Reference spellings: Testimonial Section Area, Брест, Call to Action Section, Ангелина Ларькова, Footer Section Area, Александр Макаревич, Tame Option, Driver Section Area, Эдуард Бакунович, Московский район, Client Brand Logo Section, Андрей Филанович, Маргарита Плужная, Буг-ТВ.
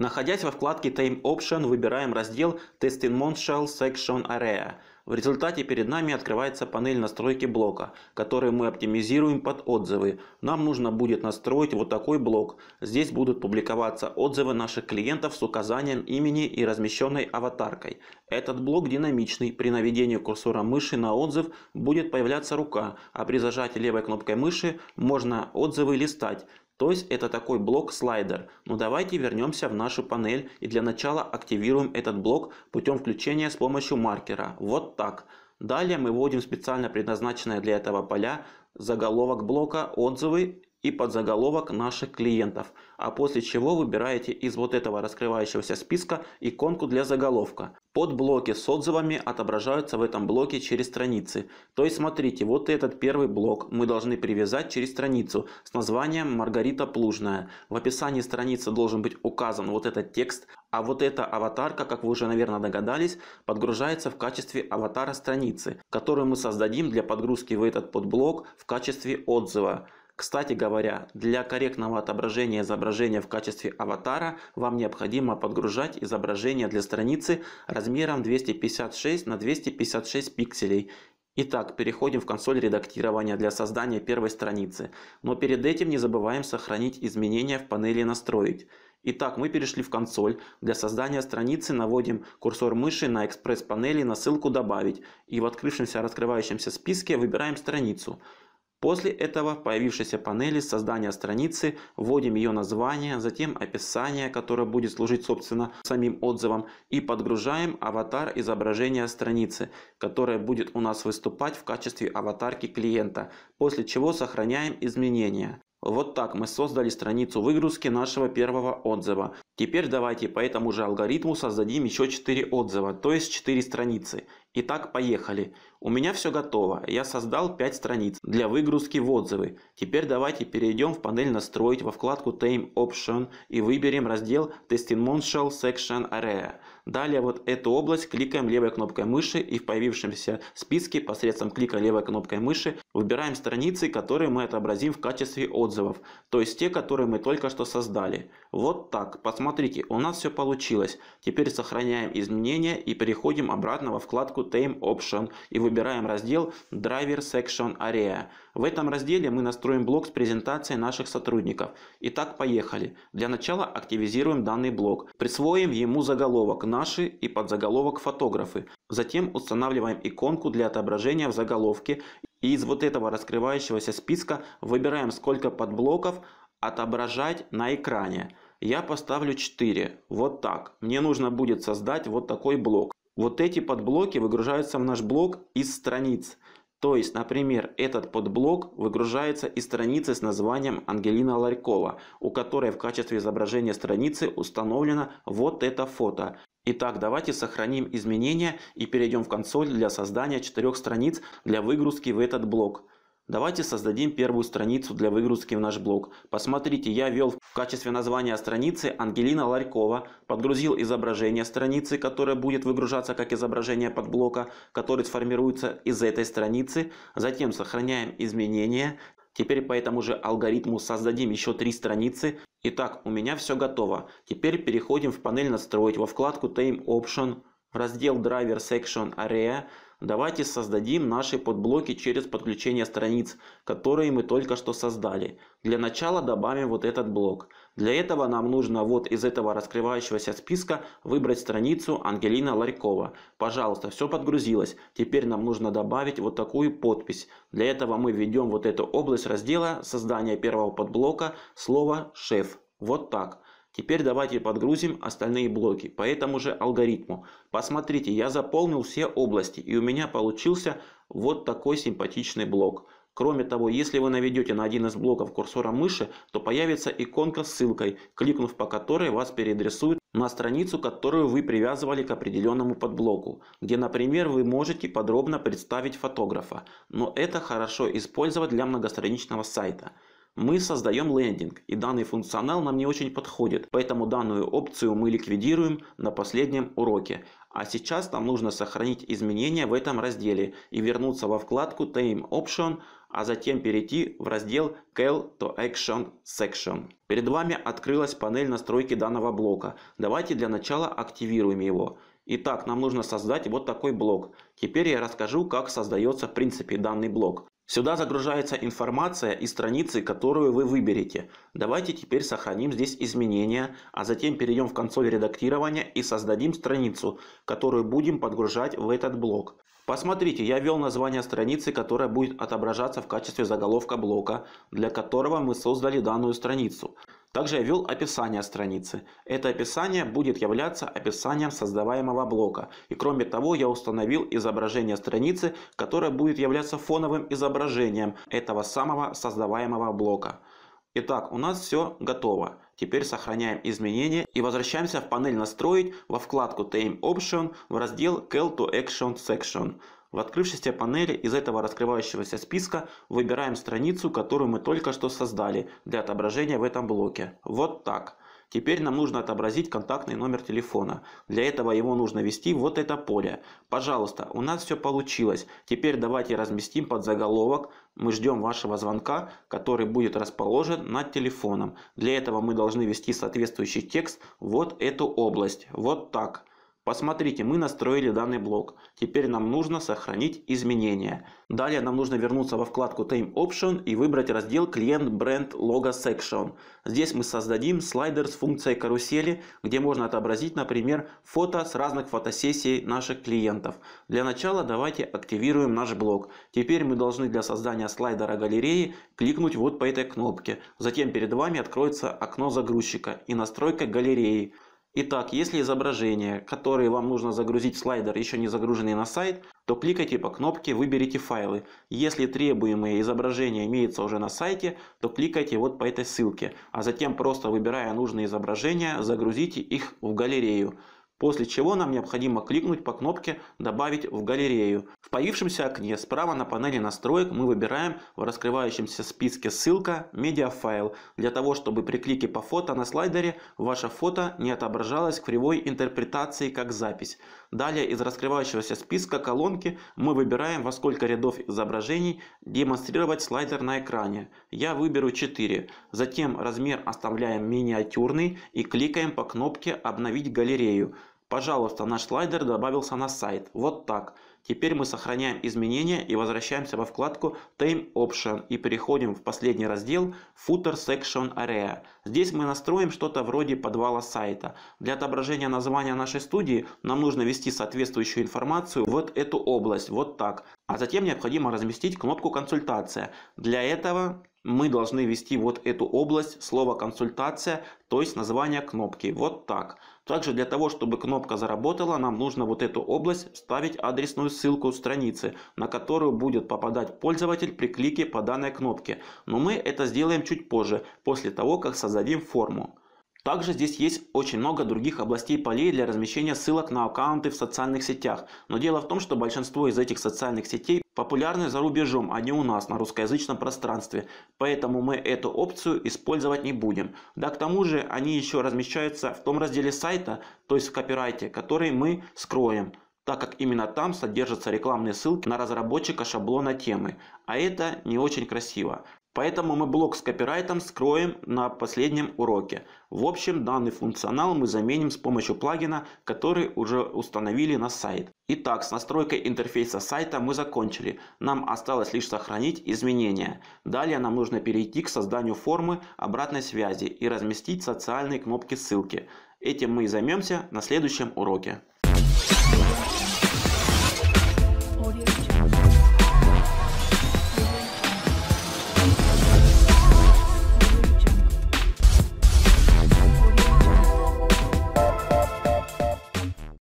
Находясь во вкладке Tame Option, выбираем раздел Testimonial Section Area. В результате перед нами открывается панель настройки блока, который мы оптимизируем под отзывы. Нам нужно будет настроить вот такой блок. Здесь будут публиковаться отзывы наших клиентов с указанием имени и размещенной аватаркой. Этот блок динамичный. При наведении курсора мыши на отзыв будет появляться рука, а при зажатии левой кнопкой мыши можно отзывы листать. То есть это такой блок-слайдер. Но давайте вернемся в нашу панель и для начала активируем этот блок путем включения с помощью маркера. Вот так. Далее мы вводим специально предназначенное для этого поля, заголовок блока, отзывы и подзаголовок наших клиентов. А после чего выбираете из вот этого раскрывающегося списка иконку для заголовка. Подблоки с отзывами отображаются в этом блоке через страницы. То есть смотрите, вот этот первый блок мы должны привязать через страницу с названием «Маргарита Плужная». В описании страницы должен быть указан вот этот текст, а вот эта аватарка, как вы уже, наверное, догадались, подгружается в качестве аватара страницы, которую мы создадим для подгрузки в этот подблок в качестве отзыва. Кстати говоря, для корректного отображения изображения в качестве аватара вам необходимо подгружать изображение для страницы размером 256 на 256 пикселей. Итак, переходим в консоль редактирования для создания первой страницы. Но перед этим не забываем сохранить изменения в панели «Настроить». Итак, мы перешли в консоль. Для создания страницы наводим курсор мыши на экспресс-панели на ссылку «Добавить» и в открывшемся раскрывающемся списке выбираем страницу. После этого в появившейся панели создания страницы вводим ее название, затем описание, которое будет служить, собственно, самим отзывом, и подгружаем аватар изображения страницы, которое будет у нас выступать в качестве аватарки клиента, после чего сохраняем изменения. Вот так мы создали страницу выгрузки нашего первого отзыва. Теперь давайте по этому же алгоритму создадим еще 4 отзыва, то есть 4 страницы. Итак, поехали. У меня все готово. Я создал 5 страниц для выгрузки в отзывы. Теперь давайте перейдем в панель «Настроить» во вкладку Tame Option и выберем раздел Testimonial Section Area. Далее вот эту область кликаем левой кнопкой мыши и в появившемся списке посредством клика левой кнопкой мыши выбираем страницы, которые мы отобразим в качестве отзыва. То есть те, которые мы только что создали. Вот так. Посмотрите, у нас все получилось. Теперь сохраняем изменения и переходим обратно во вкладку Tame Option и выбираем раздел Driver Section Area. В этом разделе мы настроим блок с презентацией наших сотрудников. Итак, поехали. Для начала активизируем данный блок. Присвоим ему заголовок «Наши» и подзаголовок «Фотографы». Затем устанавливаем иконку для отображения в заголовке. И из вот этого раскрывающегося списка выбираем, сколько подблоков отображать на экране. Я поставлю 4. Вот так. Мне нужно будет создать вот такой блок. Вот эти подблоки выгружаются в наш блок из страниц. То есть, например, этот подблок выгружается из страницы с названием «Ангелина Ларькова», у которой в качестве изображения страницы установлено вот это фото. Итак, давайте сохраним изменения и перейдем в консоль для создания 4 страниц для выгрузки в этот блок. Давайте создадим первую страницу для выгрузки в наш блок. Посмотрите, я ввел в качестве названия страницы «Ангелина Ларькова», подгрузил изображение страницы, которое будет выгружаться как изображение подблока, который сформируется из этой страницы. Затем сохраняем изменения. Теперь по этому же алгоритму создадим еще 3 страницы. Итак, у меня все готово. Теперь переходим в панель «Настроить» во вкладку Tame Option, раздел Driver Section Area. Давайте создадим наши подблоки через подключение страниц, которые мы только что создали. Для начала добавим вот этот блок. Для этого нам нужно вот из этого раскрывающегося списка выбрать страницу «Ангелина Ларькова». Пожалуйста, все подгрузилось. Теперь нам нужно добавить вот такую подпись. Для этого мы введем вот эту область раздела создания первого подблока слово «Шеф». Вот так. Теперь давайте подгрузим остальные блоки по этому же алгоритму. Посмотрите, я заполнил все области и у меня получился вот такой симпатичный блок. Кроме того, если вы наведете на один из блоков курсора мыши, то появится иконка с ссылкой, кликнув по которой вас переадресуют на страницу, которую вы привязывали к определенному подблоку, где, например, вы можете подробно представить фотографа, но это хорошо использовать для многостраничного сайта. мы создаем лендинг, и данный функционал нам не очень подходит, поэтому данную опцию мы ликвидируем на последнем уроке. А сейчас нам нужно сохранить изменения в этом разделе и вернуться во вкладку Tame Option, а затем перейти в раздел Call to Action Section. Перед вами открылась панель настройки данного блока. Давайте для начала активируем его. Итак, нам нужно создать вот такой блок. Теперь я расскажу, как создается в принципе данный блок. Сюда загружается информация из страницы, которую вы выберете. Давайте теперь сохраним здесь изменения, а затем перейдем в консоль редактирования и создадим страницу, которую будем подгружать в этот блок. Посмотрите, я ввел название страницы, которая будет отображаться в качестве заголовка блока, для которого мы создали данную страницу. Также я ввел описание страницы. Это описание будет являться описанием создаваемого блока. И кроме того, я установил изображение страницы, которое будет являться фоновым изображением этого самого создаваемого блока. Итак, у нас все готово. Теперь сохраняем изменения и возвращаемся в панель «Настроить» во вкладку Tame Option в раздел Call to Action Section. В открывшейся панели из этого раскрывающегося списка выбираем страницу, которую мы только что создали для отображения в этом блоке. Вот так. Теперь нам нужно отобразить контактный номер телефона. Для этого его нужно ввести в вот это поле. Пожалуйста, у нас все получилось. Теперь давайте разместим подзаголовок. Мы ждем вашего звонка, который будет расположен над телефоном. Для этого мы должны ввести соответствующий текст в вот эту область. Вот так. Посмотрите, мы настроили данный блок. Теперь нам нужно сохранить изменения. Далее нам нужно вернуться во вкладку Tame Option и выбрать раздел Client Brand Logo Section. Здесь мы создадим слайдер с функцией карусели, где можно отобразить, например, фото с разных фотосессий наших клиентов. Для начала давайте активируем наш блок. Теперь мы должны для создания слайдера галереи кликнуть вот по этой кнопке. Затем перед вами откроется окно загрузчика и настройка галереи. Итак, если изображения, которые вам нужно загрузить в слайдер, еще не загружены на сайт, то кликайте по кнопке «Выберите файлы». Если требуемые изображения имеются уже на сайте, то кликайте вот по этой ссылке, а затем просто выбирая нужные изображения, загрузите их в галерею. После чего нам необходимо кликнуть по кнопке «Добавить в галерею». В появившемся окне справа на панели настроек мы выбираем в раскрывающемся списке ссылка «Медиафайл», для того, чтобы при клике по фото на слайдере ваше фото не отображалось в кривой интерпретации как запись. Далее из раскрывающегося списка колонки мы выбираем, во сколько рядов изображений демонстрировать слайдер на экране. Я выберу 4. Затем размер оставляем миниатюрный и кликаем по кнопке «Обновить галерею». Пожалуйста, наш слайдер добавился на сайт. Вот так. Теперь мы сохраняем изменения и возвращаемся во вкладку Tame Option и переходим в последний раздел Footer Section Area. Здесь мы настроим что-то вроде подвала сайта. Для отображения названия нашей студии нам нужно ввести соответствующую информацию в вот эту область. Вот так. А затем необходимо разместить кнопку «Консультация». Для этого мы должны ввести вот эту область, слово «консультация», то есть название кнопки. Вот так. Также для того, чтобы кнопка заработала, нам нужно вот эту область вставить адресную ссылку страницы, на которую будет попадать пользователь при клике по данной кнопке. Но мы это сделаем чуть позже, после того, как создадим форму. Также здесь есть очень много других областей полей для размещения ссылок на аккаунты в социальных сетях. Но дело в том, что большинство из этих социальных сетей популярны за рубежом, а не у нас на русскоязычном пространстве. Поэтому мы эту опцию использовать не будем. Да к тому же они еще размещаются в том разделе сайта, то есть в копирайте, который мы скроем, так как именно там содержатся рекламные ссылки на разработчика шаблона темы. А это не очень красиво. Поэтому мы блок с копирайтом скроем на последнем уроке. В общем, данный функционал мы заменим с помощью плагина, который уже установили на сайт. Итак, с настройкой интерфейса сайта мы закончили. Нам осталось лишь сохранить изменения. Далее нам нужно перейти к созданию формы обратной связи и разместить социальные кнопки ссылки. Этим мы и займемся на следующем уроке.